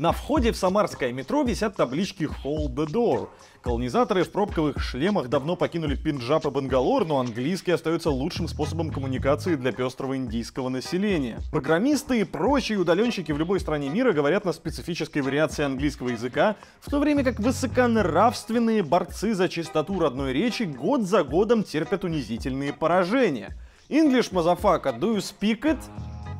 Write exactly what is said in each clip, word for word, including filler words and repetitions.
На входе в самарское метро висят таблички «Hold the door». Колонизаторы в пробковых шлемах давно покинули Пенджаб и Бангалор, но английский остается лучшим способом коммуникации для пестрого индийского населения. Программисты и прочие удаленщики в любой стране мира говорят на специфической вариации английского языка, в то время как высоконравственные борцы за чистоту родной речи год за годом терпят унизительные поражения. English motherfucker, do you speak it?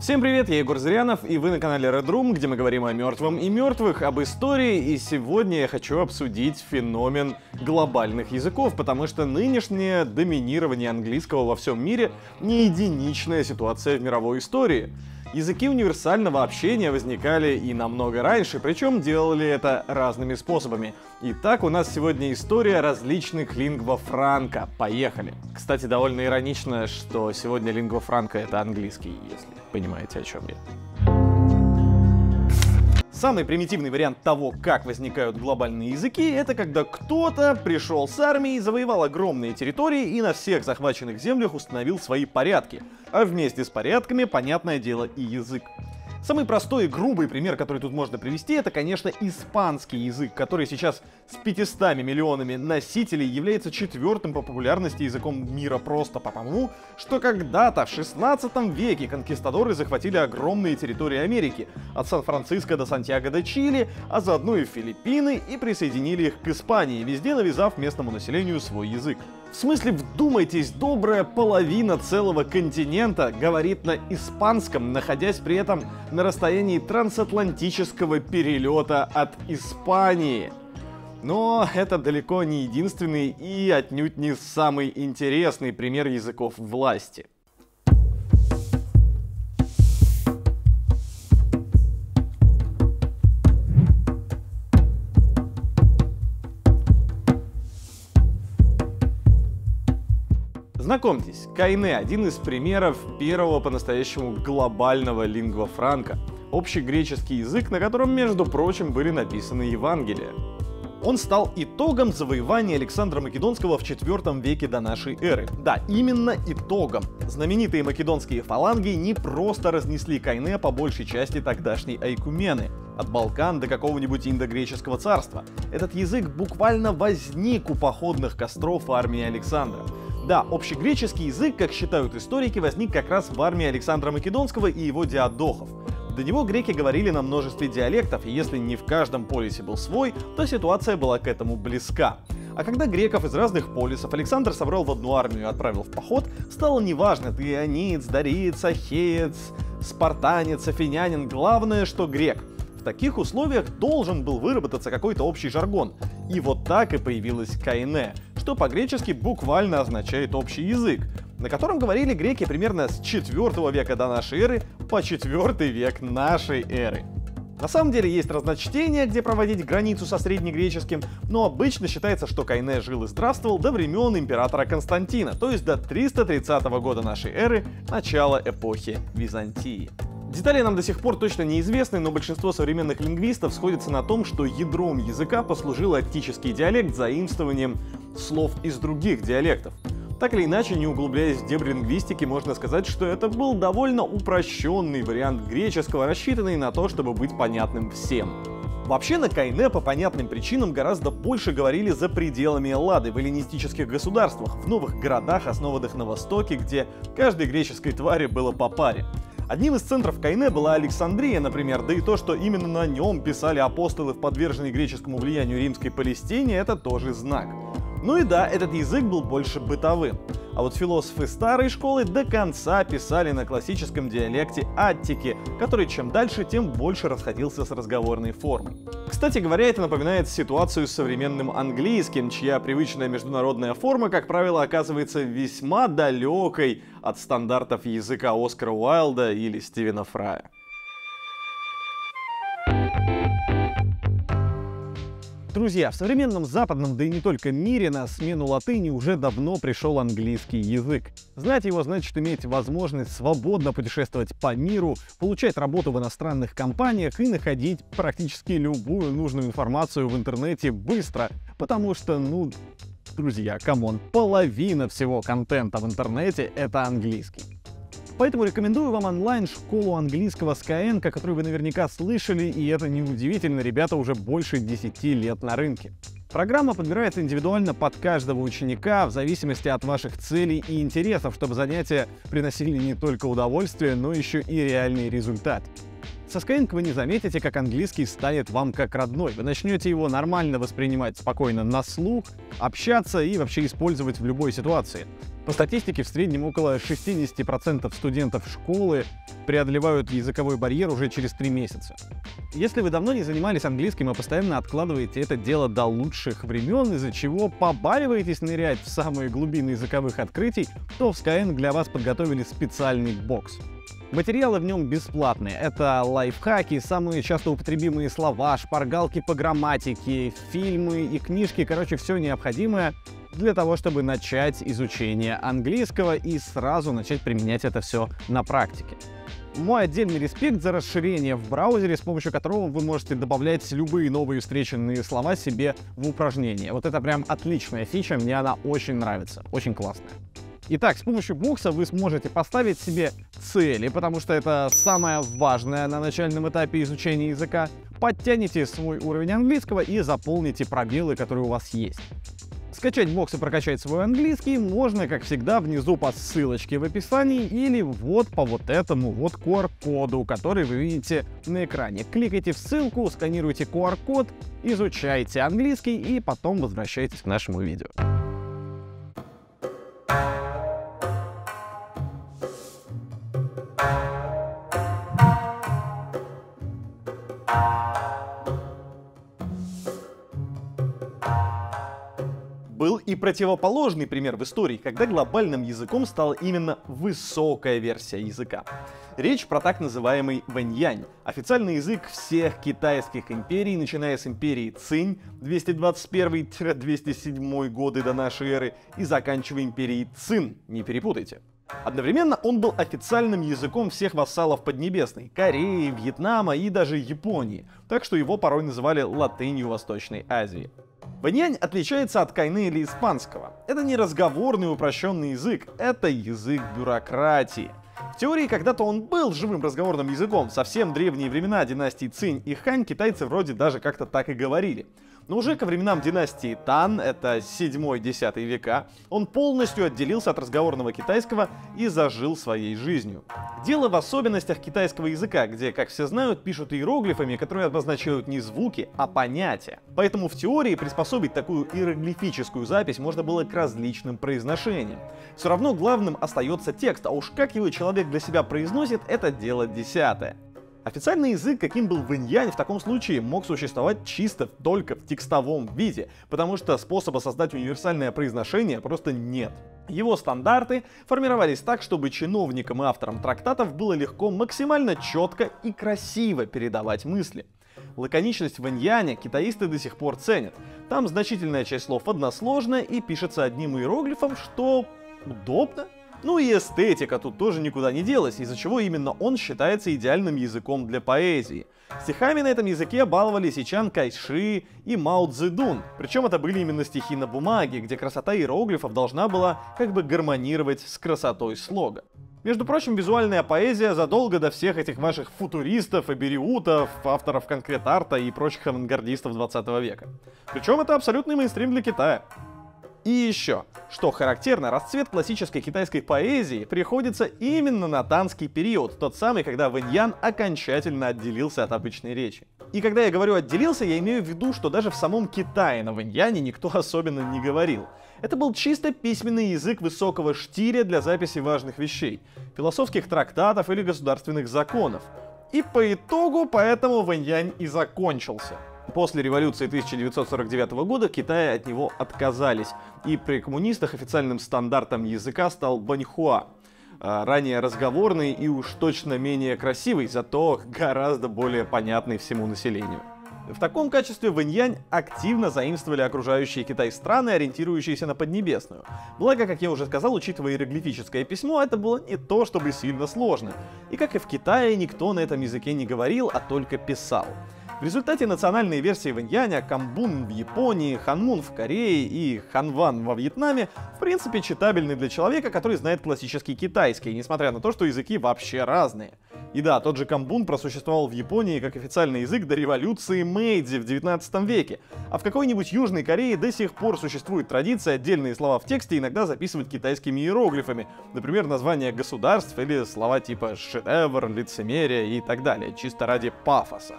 Всем привет, я Егор Зырянов, и вы на канале RedRoom, где мы говорим о мертвом и мертвых, об истории, и сегодня я хочу обсудить феномен глобальных языков, потому что нынешнее доминирование английского во всем мире не единичная ситуация в мировой истории. Языки универсального общения возникали и намного раньше, причем делали это разными способами. Итак, у нас сегодня история различных лингва-франка. Поехали! Кстати, довольно иронично, что сегодня лингва-франка — это английский, если понимаете, о чем я. Самый примитивный вариант того, как возникают глобальные языки, это когда кто-то пришел с армией, завоевал огромные территории и на всех захваченных землях установил свои порядки. А вместе с порядками, понятное дело, и язык. Самый простой и грубый пример, который тут можно привести, это, конечно, испанский язык, который сейчас с пятьюстами миллионами носителей является четвертым по популярности языком мира просто потому, что когда-то в шестнадцатом веке конкистадоры захватили огромные территории Америки, от Сан-Франциско до Сантьяго до Чили, а заодно и Филиппины, и присоединили их к Испании, везде навязав местному населению свой язык. В смысле, вдумайтесь, добрая половина целого континента говорит на испанском, находясь при этом на расстоянии трансатлантического перелета от Испании. Но это далеко не единственный и отнюдь не самый интересный пример языков власти. Знакомьтесь, Койне – один из примеров первого по-настоящему глобального лингва-франка, общегреческий язык, на котором, между прочим, были написаны Евангелия. Он стал итогом завоевания Александра Македонского в четвёртом веке до нашей эры. Да, именно итогом. Знаменитые македонские фаланги не просто разнесли Койне по большей части тогдашней Айкумены, от Балкан до какого-нибудь индогреческого царства. Этот язык буквально возник у походных костров армии Александра. Да, общегреческий язык, как считают историки, возник как раз в армии Александра Македонского и его диадохов. До него греки говорили на множестве диалектов, и если не в каждом полисе был свой, то ситуация была к этому близка. А когда греков из разных полисов Александр собрал в одну армию и отправил в поход, стало неважно, ты иониец, дариец, ахеец, спартанец, афинянин, главное, что грек. В таких условиях должен был выработаться какой-то общий жаргон. И вот так и появилась Койне, что по-гречески буквально означает «общий язык», на котором говорили греки примерно с четвёртого века до нашей эры по четвёртый век нашей эры. На самом деле есть разночтения, где проводить границу со среднегреческим, но обычно считается, что Койне жил и здравствовал до времен императора Константина, то есть до триста тридцатого года нашей эры, начала эпохи Византии. Детали нам до сих пор точно неизвестны, но большинство современных лингвистов сходится на том, что ядром языка послужил аттический диалект с заимствованием слов из других диалектов. Так или иначе, не углубляясь в дебри лингвистики, можно сказать, что это был довольно упрощенный вариант греческого, рассчитанный на то, чтобы быть понятным всем. Вообще на Койне по понятным причинам гораздо больше говорили за пределами Эллады, в эллинистических государствах, в новых городах, основанных на Востоке, где каждой греческой твари было по паре. Одним из центров Койне была Александрия, например, да и то, что именно на нем писали апостолы в подверженной греческому влиянию римской Палестине, это тоже знак. Ну и да, этот язык был больше бытовым. А вот философы старой школы до конца писали на классическом диалекте аттики, который чем дальше, тем больше расходился с разговорной формой. Кстати говоря, это напоминает ситуацию с современным английским, чья привычная международная форма, как правило, оказывается весьма далекой от стандартов языка Оскара Уайлда или Стивена Фрая. Друзья, в современном западном, да и не только мире, на смену латыни уже давно пришел английский язык. Знать его значит иметь возможность свободно путешествовать по миру, получать работу в иностранных компаниях и находить практически любую нужную информацию в интернете быстро, потому что, ну, друзья, камон, половина всего контента в интернете — это английский. Поэтому рекомендую вам онлайн-школу английского Skyeng, о которой вы наверняка слышали, и это неудивительно, ребята уже больше десяти лет на рынке. Программа подбирается индивидуально под каждого ученика в зависимости от ваших целей и интересов, чтобы занятия приносили не только удовольствие, но еще и реальный результат. Со Skyeng вы не заметите, как английский станет вам как родной. Вы начнете его нормально воспринимать, спокойно на слух, общаться и вообще использовать в любой ситуации. По статистике, в среднем около шестидесяти процентов студентов школы преодолевают языковой барьер уже через три месяца. Если вы давно не занимались английским и постоянно откладываете это дело до лучших времен, из-за чего побаиваетесь нырять в самые глубины языковых открытий, то в Skyeng для вас подготовили специальный бокс. Материалы в нем бесплатные. Это лайфхаки, самые часто употребимые слова, шпаргалки по грамматике, фильмы и книжки, короче, все необходимое для того, чтобы начать изучение английского и сразу начать применять это все на практике. Мой отдельный респект за расширение в браузере, с помощью которого вы можете добавлять любые новые встреченные слова себе в упражнения. Вот это прям отличная фича, мне она очень нравится, очень классная. Итак, с помощью бокса вы сможете поставить себе цели, потому что это самое важное на начальном этапе изучения языка. Подтяните свой уровень английского и заполните пробелы, которые у вас есть. Скачать бокс и прокачать свой английский можно, как всегда, внизу по ссылочке в описании или вот по вот этому вот ку ар коду, который вы видите на экране. Кликайте в ссылку, сканируйте ку ар код, изучайте английский и потом возвращайтесь к нашему видео. Был и противоположный пример в истории, когда глобальным языком стала именно высокая версия языка. Речь про так называемый Вэньянь, официальный язык всех китайских империй, начиная с империи Цинь двести двадцать первый — двести седьмой годы до нашей эры и заканчивая империей Цин, не перепутайте. Одновременно он был официальным языком всех вассалов Поднебесной, Кореи, Вьетнама и даже Японии, так что его порой называли латынью Восточной Азии. Вэньянь отличается от койне или испанского. Это не разговорный упрощенный язык, это язык бюрократии. В теории когда-то он был живым разговорным языком, в совсем древние времена династий Цинь и Хань китайцы вроде даже как-то так и говорили. Но уже ко временам династии Тан, это седьмой — десятый века, он полностью отделился от разговорного китайского и зажил своей жизнью. Дело в особенностях китайского языка, где, как все знают, пишут иероглифами, которые обозначают не звуки, а понятия. Поэтому в теории приспособить такую иероглифическую запись можно было к различным произношениям. Все равно главным остается текст, а уж как его человек для себя произносит, это дело десятое. Официальный язык, каким был Вэньянь, в таком случае мог существовать чисто только в текстовом виде, потому что способа создать универсальное произношение просто нет. Его стандарты формировались так, чтобы чиновникам и авторам трактатов было легко максимально четко и красиво передавать мысли. Лаконичность Вэньяня китаисты до сих пор ценят. Там значительная часть слов односложная и пишется одним иероглифом, что удобно. Ну и эстетика тут тоже никуда не делась, из-за чего именно он считается идеальным языком для поэзии. Стихами на этом языке баловались и Чан Кайши, и Мао Цзэдун, причем это были именно стихи на бумаге, где красота иероглифов должна была как бы гармонировать с красотой слога. Между прочим, визуальная поэзия задолго до всех этих ваших футуристов, абериутов, авторов конкрет-арта и прочих авангардистов двадцатого века. Причем это абсолютный мейнстрим для Китая. И еще, что характерно, расцвет классической китайской поэзии приходится именно на танский период, тот самый, когда Вэньян окончательно отделился от обычной речи. И когда я говорю «отделился», я имею в виду, что даже в самом Китае на Вэньяне никто особенно не говорил. Это был чисто письменный язык высокого штиля для записи важных вещей, философских трактатов или государственных законов. И по итогу поэтому Вэньянь и закончился. После революции тысяча девятьсот сорок девятого года Китая от него отказались, и при коммунистах официальным стандартом языка стал баньхуа, ранее разговорный и уж точно менее красивый, зато гораздо более понятный всему населению. В таком качестве Вэньянь активно заимствовали окружающие Китай страны, ориентирующиеся на Поднебесную. Благо, как я уже сказал, учитывая иероглифическое письмо, это было не то чтобы сильно сложно. И как и в Китае, никто на этом языке не говорил, а только писал. В результате национальные версии Вэньяня, Камбун в Японии, Ханмун в Корее и Ханван во Вьетнаме, в принципе, читабельны для человека, который знает классический китайский, несмотря на то, что языки вообще разные. И да, тот же Камбун просуществовал в Японии как официальный язык до революции Мэйдзи в девятнадцатом веке, а в какой-нибудь Южной Корее до сих пор существует традиция отдельные слова в тексте иногда записывать китайскими иероглифами, например, названия государств или слова типа «шедевр», «лицемерие» и так далее, чисто ради пафоса.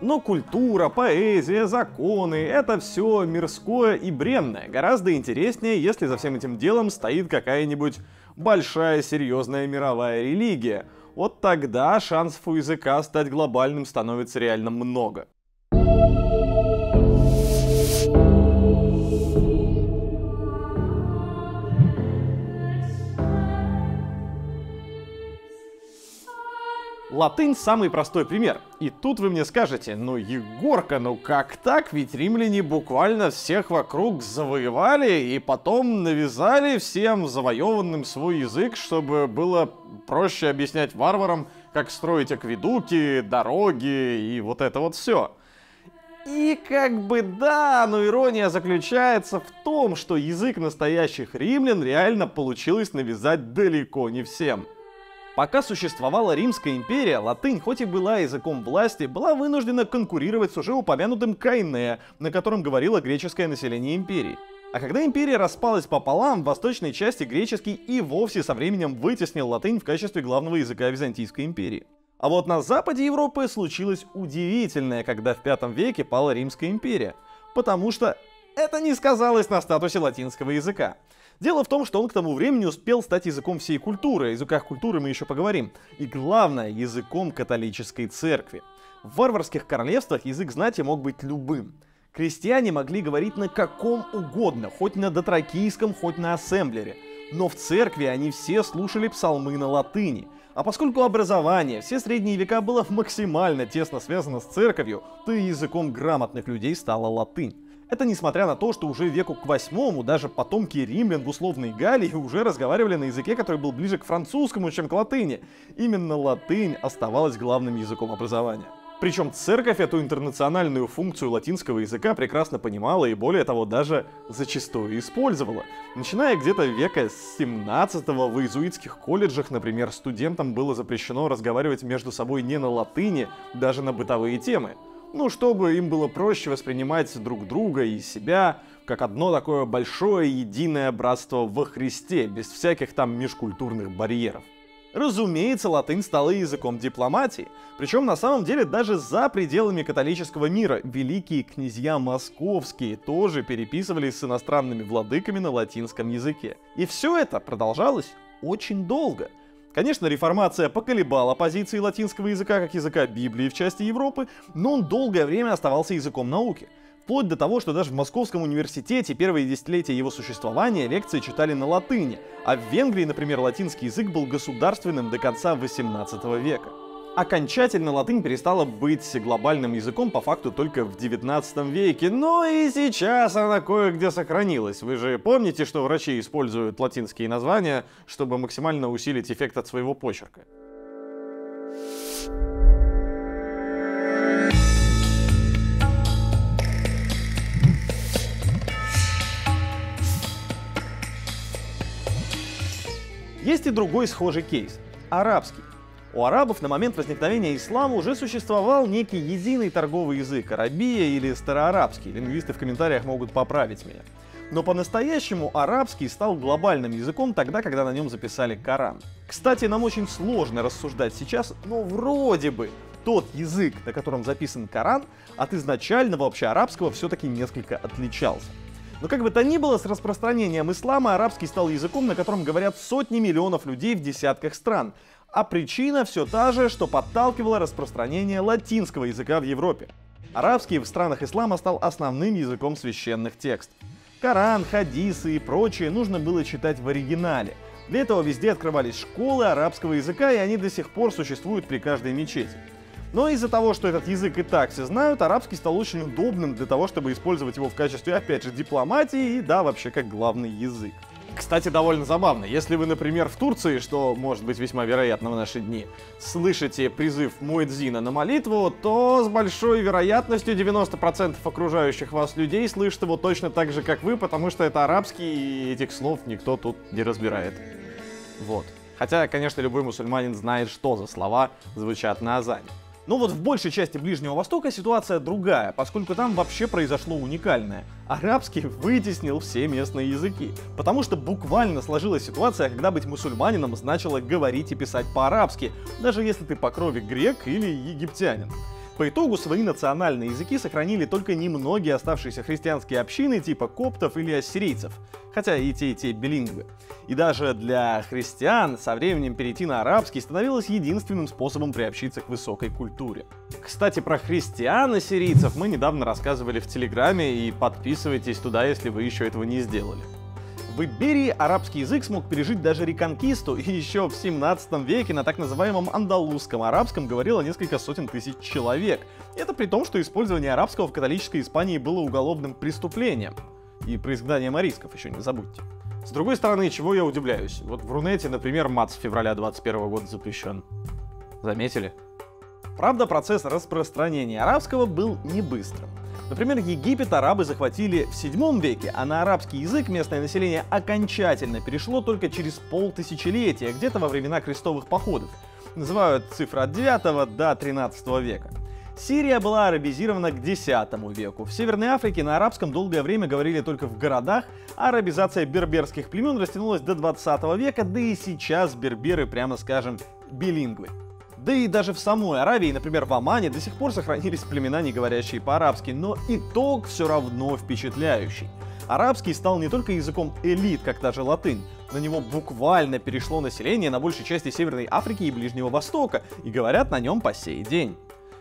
Но культура, поэзия, законы — это все мирское и бренное, гораздо интереснее, если за всем этим делом стоит какая-нибудь большая серьезная мировая религия. Вот тогда шансов у языка стать глобальным становится реально много. Латынь — самый простой пример. И тут вы мне скажете: ну, Егорка, ну как так? Ведь римляне буквально всех вокруг завоевали и потом навязали всем завоеванным свой язык, чтобы было проще объяснять варварам, как строить акведуки, дороги и вот это вот все. И как бы да, но ирония заключается в том, что язык настоящих римлян реально получилось навязать далеко не всем. Пока существовала Римская империя, латынь, хоть и была языком власти, была вынуждена конкурировать с уже упомянутым Койне, на котором говорило греческое население империи. А когда империя распалась пополам, в восточной части греческий и вовсе со временем вытеснил латынь в качестве главного языка Византийской империи. А вот на западе Европы случилось удивительное, когда в пятом веке пала Римская империя, потому что это не сказалось на статусе латинского языка. Дело в том, что он к тому времени успел стать языком всей культуры, о языках культуры мы еще поговорим, и главное, языком католической церкви. В варварских королевствах язык знати мог быть любым. Крестьяне могли говорить на каком угодно, хоть на дотракийском, хоть на ассемблере, но в церкви они все слушали псалмы на латыни. А поскольку образование все средние века было максимально тесно связано с церковью, то и языком грамотных людей стала латынь. Это несмотря на то, что уже веку к восьмому даже потомки римлян в условной Галлии уже разговаривали на языке, который был ближе к французскому, чем к латыни. Именно латынь оставалась главным языком образования. Причем церковь эту интернациональную функцию латинского языка прекрасно понимала и, более того, даже зачастую использовала. Начиная где-то века с семнадцатого в иезуитских колледжах, например, студентам было запрещено разговаривать между собой не на латыни, даже на бытовые темы. Ну, чтобы им было проще воспринимать друг друга и себя как одно такое большое единое братство во Христе, без всяких там межкультурных барьеров. Разумеется, латынь стала языком дипломатии. Причем на самом деле даже за пределами католического мира великие князья московские тоже переписывались с иностранными владыками на латинском языке. И все это продолжалось очень долго. Конечно, реформация поколебала позиции латинского языка как языка Библии в части Европы, но он долгое время оставался языком науки. Вплоть до того, что даже в Московском университете первые десятилетия его существования лекции читали на латыни, а в Венгрии, например, латинский язык был государственным до конца восемнадцатого века. Окончательно латынь перестала быть глобальным языком по факту только в девятнадцатом веке, но и сейчас она кое-где сохранилась. Вы же помните, что врачи используют латинские названия, чтобы максимально усилить эффект от своего почерка. Есть и другой схожий кейс — арабский. У арабов на момент возникновения ислама уже существовал некий единый торговый язык — арабия или староарабский, лингвисты в комментариях могут поправить меня. Но по-настоящему арабский стал глобальным языком тогда, когда на нем записали Коран. Кстати, нам очень сложно рассуждать сейчас, но вроде бы тот язык, на котором записан Коран, от изначального общеарабского все-таки несколько отличался. Но как бы то ни было, с распространением ислама арабский стал языком, на котором говорят сотни миллионов людей в десятках стран. А причина все та же, что подталкивало распространение латинского языка в Европе. Арабский в странах ислама стал основным языком священных текстов. Коран, хадисы и прочее нужно было читать в оригинале. Для этого везде открывались школы арабского языка, и они до сих пор существуют при каждой мечети. Но из-за того, что этот язык и так все знают, арабский стал очень удобным для того, чтобы использовать его в качестве, опять же, дипломатии и, да, вообще как главный язык. Кстати, довольно забавно. Если вы, например, в Турции, что может быть весьма вероятно в наши дни, слышите призыв муэдзина на молитву, то с большой вероятностью девяносто процентов окружающих вас людей слышат его точно так же, как вы, потому что это арабский, и этих слов никто тут не разбирает. Вот. Хотя, конечно, любой мусульманин знает, что за слова звучат на азане. Но вот в большей части Ближнего Востока ситуация другая, поскольку там вообще произошло уникальное. Арабский вытеснил все местные языки. Потому что буквально сложилась ситуация, когда быть мусульманином значило говорить и писать по-арабски, даже если ты по крови грек или египтянин. По итогу свои национальные языки сохранили только немногие оставшиеся христианские общины типа коптов или ассирийцев, хотя и те, и те билингвы. И даже для христиан со временем перейти на арабский становилось единственным способом приобщиться к высокой культуре. Кстати, про христиан ассирийцев мы недавно рассказывали в Телеграме, и подписывайтесь туда, если вы еще этого не сделали. В Иберии арабский язык смог пережить даже реконкисту, и еще в семнадцатом веке на так называемом андалузском арабском говорило несколько сотен тысяч человек. Это при том, что использование арабского в католической Испании было уголовным преступлением. И про изгнание морисков еще не забудьте. С другой стороны, чего я удивляюсь. Вот в Рунете, например, мат с февраля двадцать первого года запрещен. Заметили? Правда, процесс распространения арабского был не быстрым. Например, Египет арабы захватили в седьмом веке, а на арабский язык местное население окончательно перешло только через полтысячелетия, где-то во времена крестовых походов. Называют цифры от девятого до тринадцатого века. Сирия была арабизирована к десятому веку. В Северной Африке на арабском долгое время говорили только в городах, а арабизация берберских племен растянулась до двадцатого века, да и сейчас берберы, прямо скажем, билингвы. Да и даже в самой Аравии, например, в Омане, до сих пор сохранились племена, не говорящие по-арабски, но итог все равно впечатляющий. Арабский стал не только языком элит, как даже латынь, на него буквально перешло население на большей части Северной Африки и Ближнего Востока, и говорят на нем по сей день.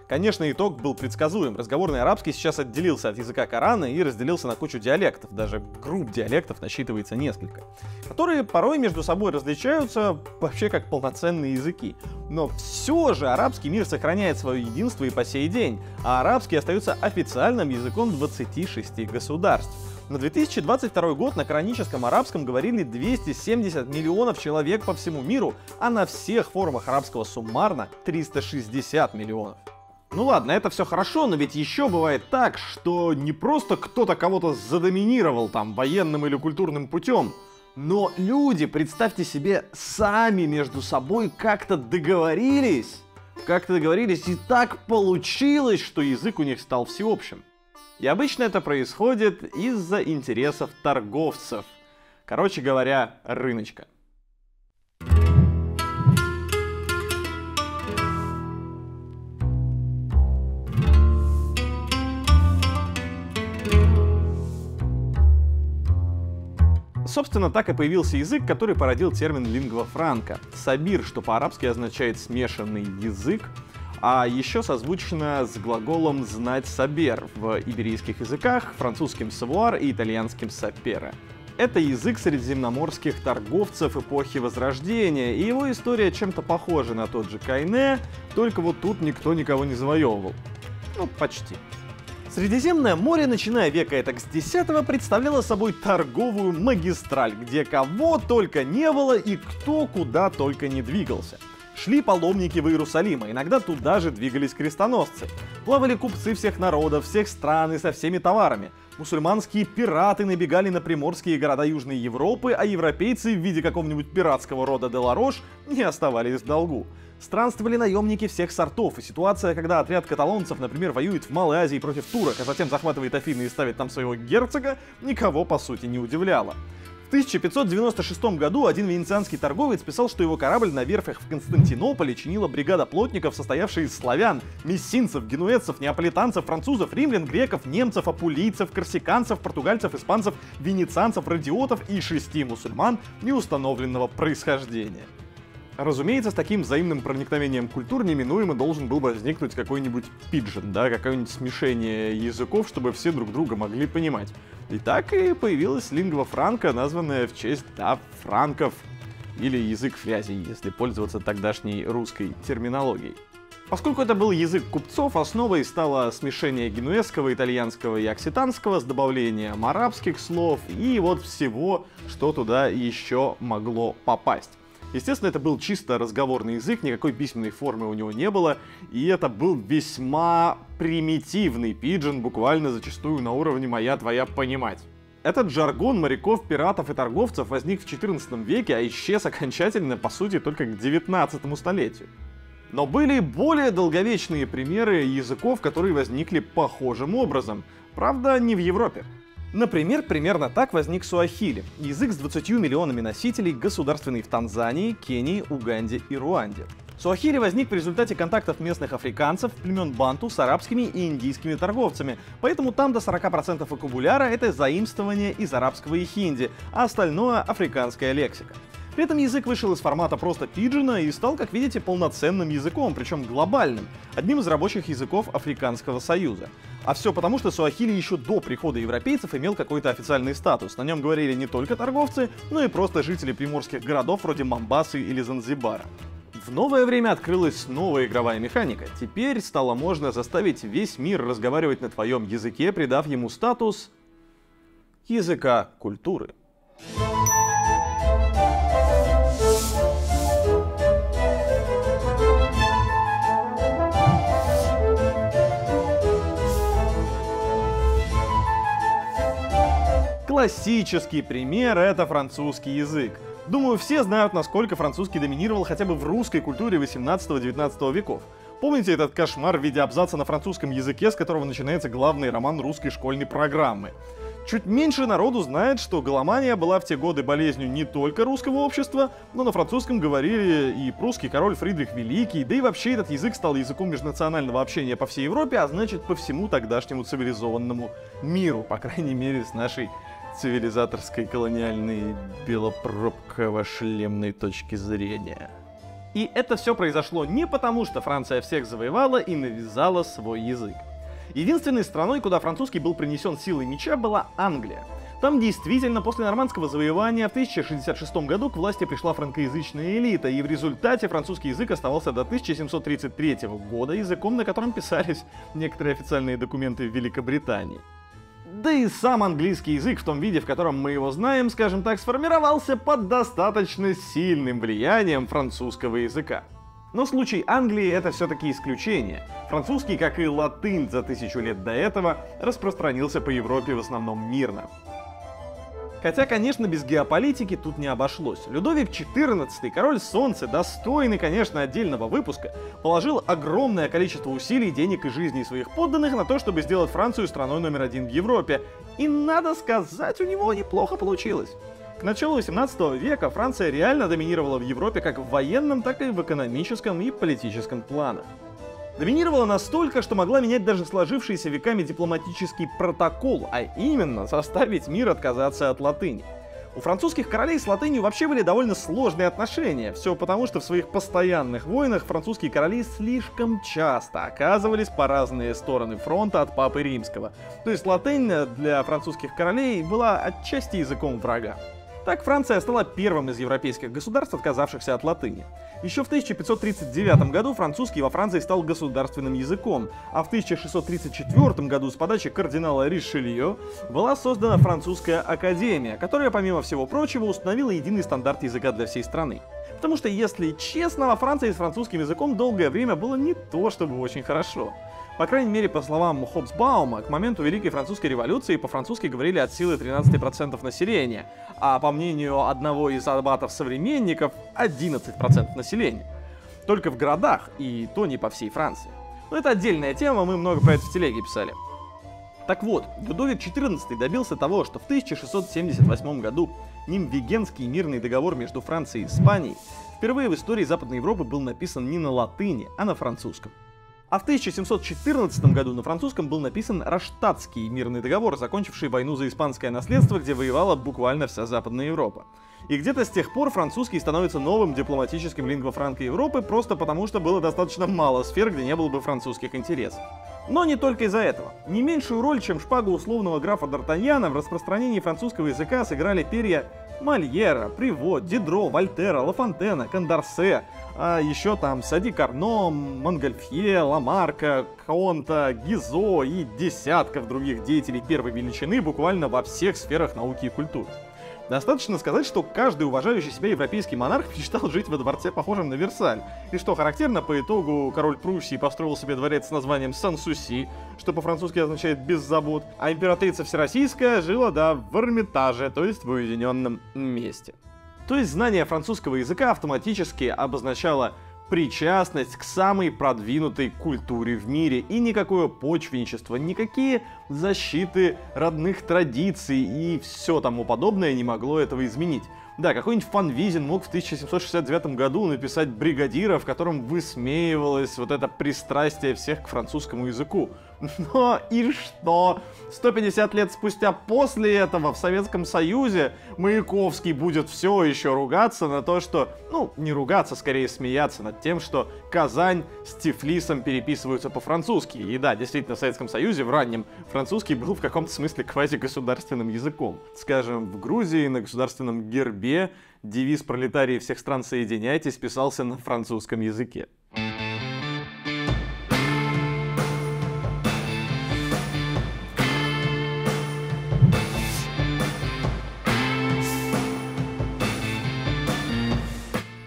Конечно, итог был предсказуем. Разговорный арабский сейчас отделился от языка Корана и разделился на кучу диалектов, даже групп диалектов насчитывается несколько, которые порой между собой различаются вообще как полноценные языки. Но все же арабский мир сохраняет свое единство и по сей день, а арабский остается официальным языком двадцати шести государств. На две тысячи двадцать второй год на кораническом арабском говорили двести семьдесят миллионов человек по всему миру, а на всех формах арабского суммарно триста шестьдесят миллионов. Ну ладно, это все хорошо, но ведь еще бывает так, что не просто кто-то кого-то задоминировал там военным или культурным путем, но люди, представьте себе, сами между собой как-то договорились, как-то договорились, и так получилось, что язык у них стал всеобщим. И обычно это происходит из-за интересов торговцев. Короче говоря, рыночка. Собственно, так и появился язык, который породил термин лингва франка. Сабир, что по-арабски означает «смешанный язык», а еще созвучно с глаголом «знать сабер» в иберийских языках, французским «савуар» и итальянским «сапера». Это язык средиземноморских торговцев эпохи Возрождения, и его история чем-то похожа на тот же Койне, только вот тут никто никого не завоевывал. Ну, почти. Средиземное море, начиная века этак с десятого, представляло собой торговую магистраль, где кого только не было и кто куда только не двигался. Шли паломники в Иерусалим, а иногда туда же двигались крестоносцы. Плавали купцы всех народов, всех стран и со всеми товарами. Мусульманские пираты набегали на приморские города Южной Европы, а европейцы в виде какого-нибудь пиратского рода Деларош не оставались в долгу. Странствовали наемники всех сортов, и ситуация, когда отряд каталонцев, например, воюет в Малой Азии против турок, а затем захватывает Афины и ставит там своего герцога, никого, по сути, не удивляла. В тысяча пятьсот девяносто шестом году один венецианский торговец писал, что его корабль на верфях в Константинополе чинила бригада плотников, состоявшая из славян, мессинцев, генуэзцев, неаполитанцев, французов, римлян, греков, немцев, апулийцев, корсиканцев, португальцев, испанцев, венецианцев, радиотов и шести мусульман неустановленного происхождения. Разумеется, с таким взаимным проникновением культур неминуемо должен был возникнуть какой-нибудь пиджин, да, какое-нибудь смешение языков, чтобы все друг друга могли понимать. И так и появилась лингва франка, названная в честь, да, франков, или язык фрязей, если пользоваться тогдашней русской терминологией. Поскольку это был язык купцов, основой стало смешение генуэзского, итальянского и окситанского с добавлением арабских слов и вот всего, что туда еще могло попасть. Естественно, это был чисто разговорный язык, никакой письменной формы у него не было, и это был весьма примитивный пиджин, буквально зачастую на уровне «моя-твоя понимать». Этот жаргон моряков, пиратов и торговцев возник в четырнадцатом веке, а исчез окончательно, по сути, только к девятнадцатому столетию. Но были более долговечные примеры языков, которые возникли похожим образом, правда, не в Европе. Например, примерно так возник суахили – язык с двадцатью миллионами носителей, государственный в Танзании, Кении, Уганде и Руанде. Суахили возник в результате контактов местных африканцев, племен банту с арабскими и индийскими торговцами, поэтому там до сорока процентов вокабуляра – это заимствование из арабского и хинди, а остальное – африканская лексика. При этом язык вышел из формата просто пиджина и стал, как видите, полноценным языком, причем глобальным, одним из рабочих языков Африканского Союза. А все потому, что суахили еще до прихода европейцев имел какой-то официальный статус. На нем говорили не только торговцы, но и просто жители приморских городов вроде Монбасы или Занзибара. В новое время открылась новая игровая механика. Теперь стало можно заставить весь мир разговаривать на твоем языке, придав ему статус языка культуры. Классический пример – это французский язык. Думаю, все знают, насколько французский доминировал хотя бы в русской культуре восемнадцатого-девятнадцатого веков. Помните этот кошмар в виде абзаца на французском языке, с которого начинается главный роман русской школьной программы? Чуть меньше народу знает, что голомания была в те годы болезнью не только русского общества, но на французском говорили и прусский король Фридрих Великий, да и вообще этот язык стал языком межнационального общения по всей Европе, а значит, по всему тогдашнему цивилизованному миру, по крайней мере, с нашей цивилизаторской колониальной белопробково-шлемной точки зрения. И это все произошло не потому, что Франция всех завоевала и навязала свой язык. Единственной страной, куда французский был принесен силой меча, была Англия. Там действительно после нормандского завоевания в тысяча шестьдесят шестом году к власти пришла франкоязычная элита, и в результате французский язык оставался до тысяча семьсот тридцать третьего года языком, на котором писались некоторые официальные документы в Великобритании. Да и сам английский язык в том виде, в котором мы его знаем, скажем так, сформировался под достаточно сильным влиянием французского языка. Но случай Англии — это все-таки исключение. Французский, как и латынь за тысячу лет до этого, распространился по Европе в основном мирно. Хотя, конечно, без геополитики тут не обошлось. Людовик четырнадцатый, король солнца, достойный, конечно, отдельного выпуска, положил огромное количество усилий, денег и жизней своих подданных на то, чтобы сделать Францию страной номер один в Европе. И, надо сказать, у него неплохо получилось. К началу восемнадцатого века Франция реально доминировала в Европе как в военном, так и в экономическом и политическом планах. Доминировала настолько, что могла менять даже сложившийся веками дипломатический протокол, а именно заставить мир отказаться от латыни. У французских королей с латынью вообще были довольно сложные отношения, все потому, что в своих постоянных войнах французские короли слишком часто оказывались по разные стороны фронта от Папы Римского. То есть латынь для французских королей была отчасти языком врага. Так Франция стала первым из европейских государств, отказавшихся от латыни. Еще в тысяча пятьсот тридцать девятом году французский во Франции стал государственным языком, а в тысяча шестьсот тридцать четвёртом году с подачи кардинала Ришелье была создана Французская академия, которая, помимо всего прочего, установила единый стандарт языка для всей страны. Потому что, если честно, во Франции с французским языком долгое время было не то чтобы очень хорошо. По крайней мере, по словам Хобсбаума, к моменту Великой Французской революции по-французски говорили от силы тринадцать процентов населения, а по мнению одного из аббатов-современников, одиннадцать процентов населения. Только в городах, и то не по всей Франции. Но это отдельная тема, мы много про это в телеге писали. Так вот, Людовик четырнадцатый добился того, что в тысяча шестьсот семьдесят восьмом году Нимвегенский мирный договор между Францией и Испанией впервые в истории Западной Европы был написан не на латыни, а на французском. А в тысяча семьсот четырнадцатом году на французском был написан Раштатский мирный договор, закончивший войну за испанское наследство, где воевала буквально вся Западная Европа. И где-то с тех пор французский становится новым дипломатическим лингва-франка Европы, просто потому что было достаточно мало сфер, где не было бы французских интересов. Но не только из-за этого. Не меньшую роль, чем шпага условного графа Д'Артаньяна, в распространении французского языка сыграли перья Мольера, Привод, Дидро, Вольтера, Лафонтена, Кондарсе, а еще там Сади Карно, Монгольфье, Ламарка, Конта, Гизо и десятков других деятелей первой величины буквально во всех сферах науки и культуры. Достаточно сказать, что каждый уважающий себя европейский монарх мечтал жить во дворце, похожем на Версаль. И что характерно, по итогу король Пруссии построил себе дворец с названием Сан-Суси, что по-французски означает «без забот», а императрица Всероссийская жила, да, в Эрмитаже, то есть в уединенном месте. То есть знание французского языка автоматически обозначало причастность к самой продвинутой культуре в мире, и никакое почвенничество, никакие защиты родных традиций и все тому подобное не могло этого изменить. Да, какой-нибудь Фанвизин мог в тысяча семьсот шестьдесят девятом году написать «Бригадира», в котором высмеивалось вот это пристрастие всех к французскому языку. Но и что? сто пятьдесят лет спустя после этого в Советском Союзе Маяковский будет все еще ругаться на то, что... Ну, не ругаться, скорее смеяться над тем, что Казань с Тифлисом переписываются по-французски. И да, действительно, в Советском Союзе в раннем французский был в каком-то смысле квазигосударственным языком. Скажем, в Грузии на государственном гербе девиз «Пролетарии всех стран, соединяйтесь» писался на французском языке.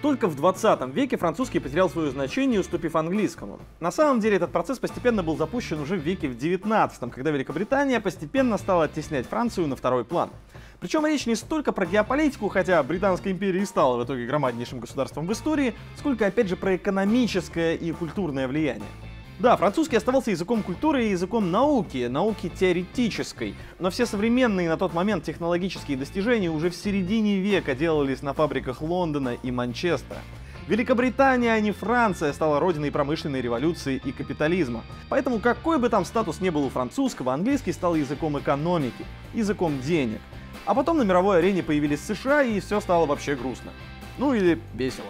Только в двадцатом веке французский потерял свое значение, уступив английскому. На самом деле этот процесс постепенно был запущен уже в веке в девятнадцатом, когда Великобритания постепенно стала оттеснять Францию на второй план. Причем речь не столько про геополитику, хотя Британская империя и стала в итоге громаднейшим государством в истории, сколько опять же про экономическое и культурное влияние. Да, французский оставался языком культуры и языком науки, науки теоретической, но все современные на тот момент технологические достижения уже в середине века делались на фабриках Лондона и Манчестера. Великобритания, а не Франция, стала родиной промышленной революции и капитализма. Поэтому какой бы там статус ни был у французского, английский стал языком экономики, языком денег. А потом на мировой арене появились США, и все стало вообще грустно. Ну или весело.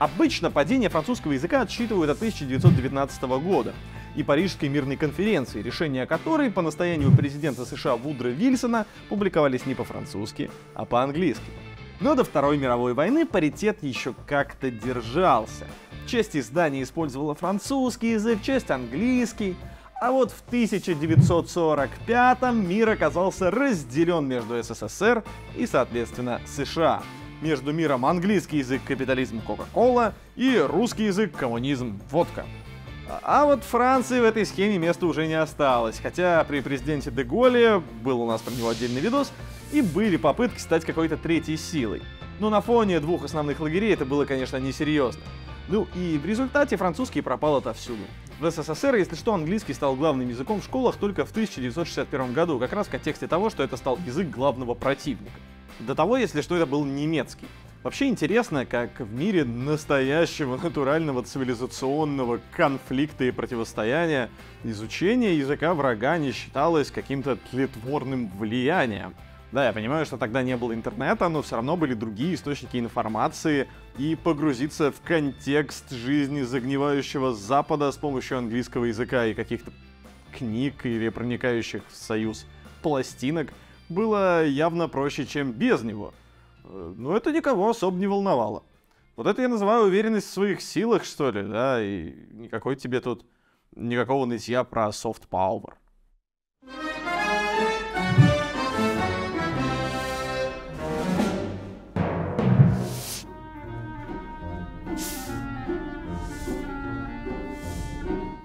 Обычно падение французского языка отсчитывают от тысяча девятьсот девятнадцатого года и Парижской мирной конференции, решения которой по настоянию президента США Вудро Вильсона публиковались не по-французски, а по-английски. Но до Второй мировой войны паритет еще как-то держался. Часть изданий использовала французский язык, часть английский. А вот в тысяча девятьсот сорок пятом мир оказался разделен между СССР и, соответственно, США. Между миром английский язык капитализм Кока-Кола и русский язык коммунизм водка. А вот Франции в этой схеме места уже не осталось, хотя при президенте де Голле, был у нас про него отдельный видос, и были попытки стать какой-то третьей силой. Но на фоне двух основных лагерей это было, конечно, несерьезно. Ну и в результате французский пропал отовсюду. В СССР, если что, английский стал главным языком в школах только в тысяча девятьсот шестьдесят первом году, как раз в контексте того, что это стал язык главного противника. До того, если что, это был немецкий. Вообще интересно, как в мире настоящего натурального цивилизационного конфликта и противостояния изучение языка врага не считалось каким-то тлетворным влиянием. Да, я понимаю, что тогда не было интернета, но все равно были другие источники информации, и погрузиться в контекст жизни загнивающего Запада с помощью английского языка и каких-то книг или проникающих в Союз пластинок было явно проще, чем без него. Но это никого особо не волновало. Вот это я называю уверенность в своих силах, что ли, да, и никакой тебе тут, никакого нытья про soft power.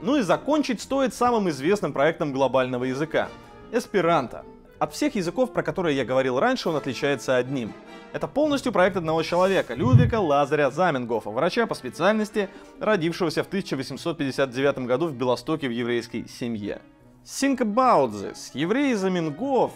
Ну и закончить стоит самым известным проектом глобального языка — эсперанто. От всех языков, про которые я говорил раньше, он отличается одним. Это полностью проект одного человека — Людвига Лазаря Заменгофа, врача по специальности, родившегося в тысяча восемьсот пятьдесят девятом году в Белостоке в еврейской семье. Think about this. Еврей Заменгоф,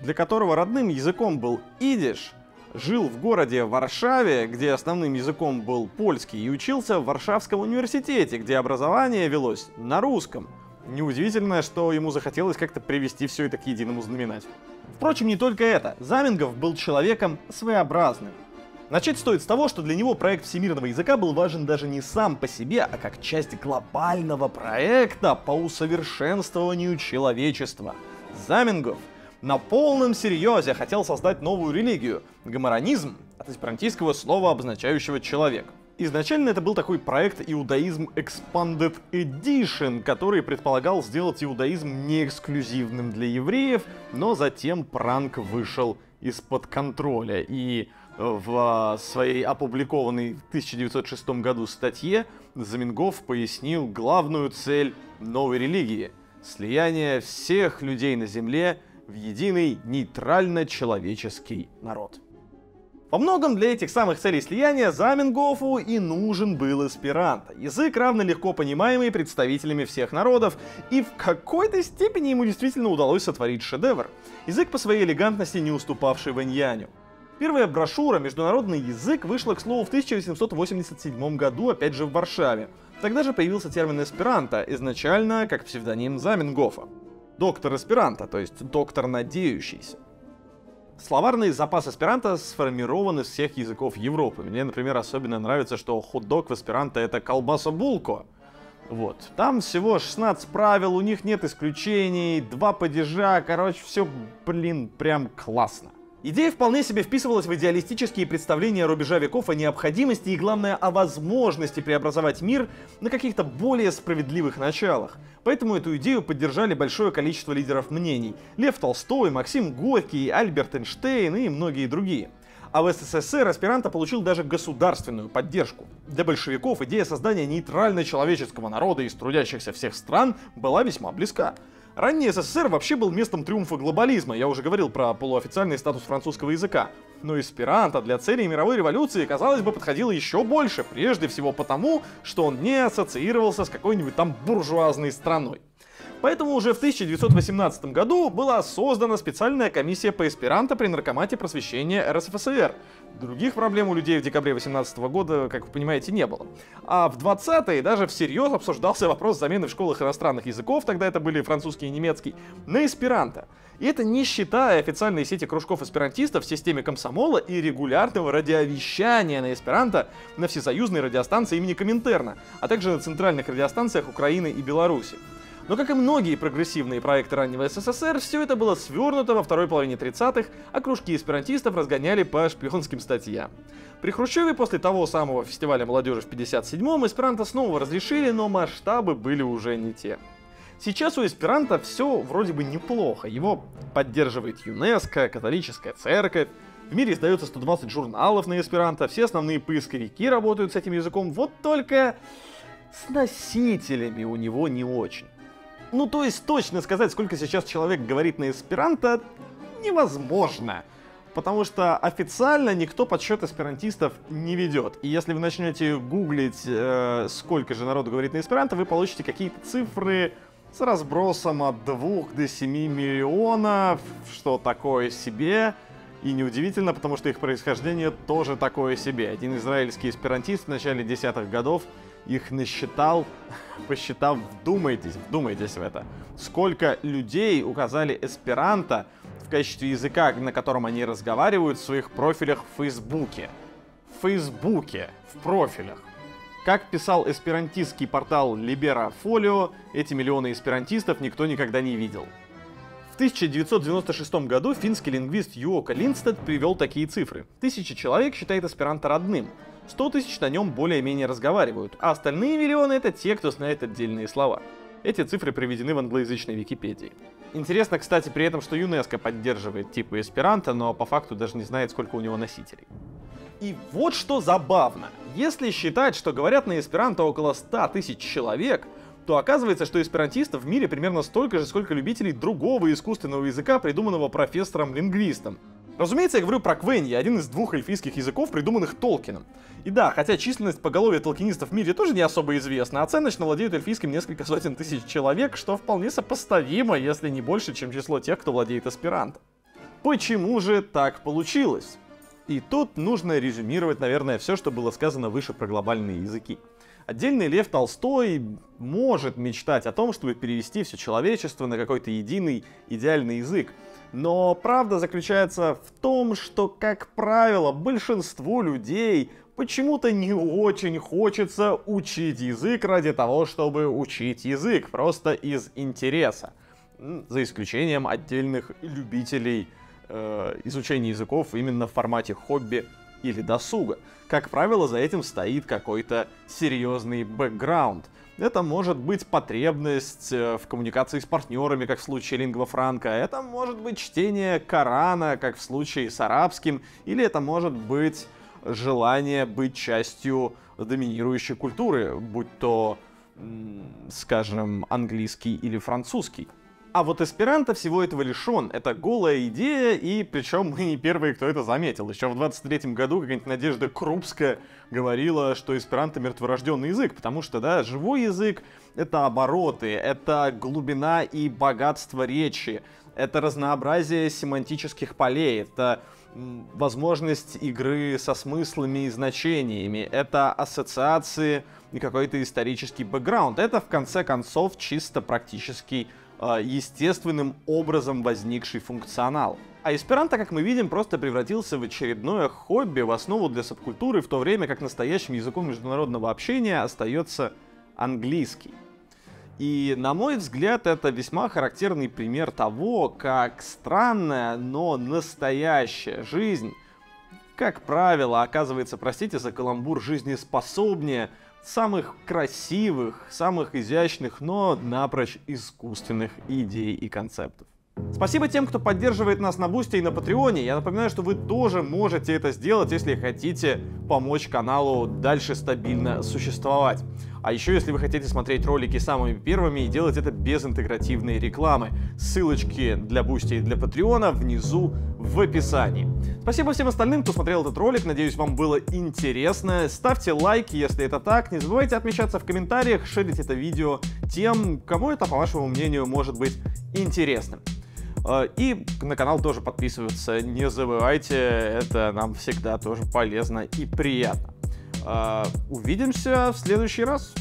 для которого родным языком был идиш, жил в городе Варшаве, где основным языком был польский, и учился в Варшавском университете, где образование велось на русском. Неудивительно, что ему захотелось как-то привести все это к единому знаменателю. Впрочем, не только это. Заменгоф был человеком своеобразным. Начать стоит с того, что для него проект всемирного языка был важен даже не сам по себе, а как часть глобального проекта по усовершенствованию человечества. Заменгоф на полном серьезе хотел создать новую религию — гоморанизм, от эсперантийского слова, обозначающего «человек». Изначально это был такой проект «Иудаизм Expanded Edition», который предполагал сделать иудаизм неэксклюзивным для евреев, но затем пранк вышел из-под контроля, и в своей опубликованной в тысяча девятьсот шестом году статье Заменгоф пояснил главную цель новой религии — слияние всех людей на земле в единый нейтрально-человеческий народ. Во многом для этих самых целей слияния Заменгофу и нужен был эсперанто. Язык, равно легко понимаемый представителями всех народов, и в какой-то степени ему действительно удалось сотворить шедевр. Язык по своей элегантности не уступавший Вэньяню. Первая брошюра «Международный язык» вышла, к слову, в тысяча восемьсот восемьдесят седьмом году, опять же в Варшаве. Тогда же появился термин «эсперанто», изначально как псевдоним Заменгофа. Доктор эсперанто, то есть доктор надеющийся. Словарный запас эсперанто сформирован из всех языков Европы. Мне, например, особенно нравится, что хот-дог в эсперанто — это колбаса-булко. Вот. Там всего шестнадцать правил, у них нет исключений, два падежа, короче, все, блин, прям классно. Идея вполне себе вписывалась в идеалистические представления рубежа веков о необходимости и, главное, о возможности преобразовать мир на каких-то более справедливых началах. Поэтому эту идею поддержали большое количество лидеров мнений — Лев Толстой, Максим Горький, Альберт Эйнштейн и многие другие. А в СССР эсперанто получил даже государственную поддержку. Для большевиков идея создания нейтрально-человеческого народа из трудящихся всех стран была весьма близка. Ранний СССР вообще был местом триумфа глобализма, я уже говорил про полуофициальный статус французского языка. Но эсперанто для целей мировой революции, казалось бы, подходило еще больше, прежде всего потому, что он не ассоциировался с какой-нибудь там буржуазной страной. Поэтому уже в тысяча девятьсот восемнадцатом году была создана специальная комиссия по эсперанто при наркомате просвещения эр эс эф эс эр. Других проблем у людей в декабре тысяча девятьсот восемнадцатого года, как вы понимаете, не было. А в двадцатые даже всерьез обсуждался вопрос замены в школах иностранных языков, тогда это были французский и немецкий, на эсперанто. И это не считая официальной сети кружков эсперантистов в системе комсомола и регулярного радиовещания на эсперанто на всесоюзной радиостанции имени Коминтерна, а также на центральных радиостанциях Украины и Беларуси. Но, как и многие прогрессивные проекты раннего СССР, все это было свернуто во второй половине тридцатых, а кружки эсперантистов разгоняли по шпионским статьям. При Хрущеве после того самого фестиваля молодежи в пятьдесят седьмом эсперанто снова разрешили, но масштабы были уже не те. Сейчас у эсперанто все вроде бы неплохо. Его поддерживает ЮНЕСКО, католическая церковь, в мире издается сто двадцать журналов на эсперанто, все основные поисковики работают с этим языком, вот только с носителями у него не очень. Ну, то есть точно сказать, сколько сейчас человек говорит на эсперанто, невозможно. Потому что официально никто подсчет эсперантистов не ведет. И если вы начнете гуглить, э, сколько же народу говорит на эсперанто, вы получите какие-то цифры с разбросом от двух до семи миллионов, что такое себе. И неудивительно, потому что их происхождение тоже такое себе. Один израильский эсперантист в начале десятых годов их насчитал, посчитав, вдумайтесь, вдумайтесь в это, сколько людей указали эсперанто в качестве языка, на котором они разговаривают, в своих профилях в Фейсбуке. В Фейсбуке, в профилях. Как писал эсперантистский портал Libera Folio, эти миллионы эсперантистов никто никогда не видел. В тысяча девятьсот девяносто шестом году финский лингвист Юока Линдстед привел такие цифры. Тысяча человек считает эсперанто родным. сто тысяч на нем более-менее разговаривают, а остальные миллионы — это те, кто знает отдельные слова. Эти цифры приведены в англоязычной Википедии. Интересно, кстати, при этом, что ЮНЕСКО поддерживает типы эсперанто, но по факту даже не знает, сколько у него носителей. И вот что забавно. Если считать, что говорят на эсперанто около ста тысяч человек, то оказывается, что эсперантистов в мире примерно столько же, сколько любителей другого искусственного языка, придуманного профессором-лингвистом. Разумеется, я говорю про Квенья, один из двух эльфийских языков, придуманных Толкином. И да, хотя численность поголовья толкинистов в мире тоже не особо известна, оценочно владеют эльфийским несколько сотен тысяч человек, что вполне сопоставимо, если не больше, чем число тех, кто владеет эсперанто. Почему же так получилось? И тут нужно резюмировать, наверное, все, что было сказано выше про глобальные языки. Отдельный Лев Толстой может мечтать о том, чтобы перевести все человечество на какой-то единый идеальный язык. Но правда заключается в том, что, как правило, большинству людей почему-то не очень хочется учить язык ради того, чтобы учить язык, просто из интереса. за исключением отдельных любителей э, изучения языков именно в формате хобби или досуга. Как правило, за этим стоит какой-то серьезный бэкграунд. Это может быть потребность в коммуникации с партнерами, как в случае лингва франка. Это может быть чтение Корана, как в случае с арабским. Или это может быть желание быть частью доминирующей культуры, будь то, скажем, английский или французский. А вот эсперанто всего этого лишен. Это голая идея, и причем мы не первые, кто это заметил. Еще в двадцать третьем году какая-нибудь Надежда Крупская говорила, что эсперанто мертворожденный язык, потому что, да, живой язык — это обороты, это глубина и богатство речи, это разнообразие семантических полей, это возможность игры со смыслами и значениями, это ассоциации и какой-то исторический бэкграунд. Это, в конце концов, чисто практический естественным образом возникший функционал. А эсперанто, как мы видим, просто превратился в очередное хобби, в основу для субкультуры, в то время как настоящим языком международного общения остается английский. И, на мой взгляд, это весьма характерный пример того, как странная, но настоящая жизнь, как правило, оказывается, простите за каламбур, жизнеспособнее самых красивых, самых изящных, но напрочь искусственных идей и концептов. Спасибо тем, кто поддерживает нас на Бусти и на Патреоне. Я напоминаю, что вы тоже можете это сделать, если хотите помочь каналу дальше стабильно существовать. А еще, если вы хотите смотреть ролики самыми первыми и делать это без интегративной рекламы. Ссылочки для Бусти и для Патреона внизу в описании. Спасибо всем остальным, кто смотрел этот ролик. Надеюсь, вам было интересно. Ставьте лайки, если это так. Не забывайте отмечаться в комментариях, шерить это видео тем, кому это, по вашему мнению, может быть интересным. И на канал тоже подписываться не забывайте, это нам всегда тоже полезно и приятно. Увидимся в следующий раз.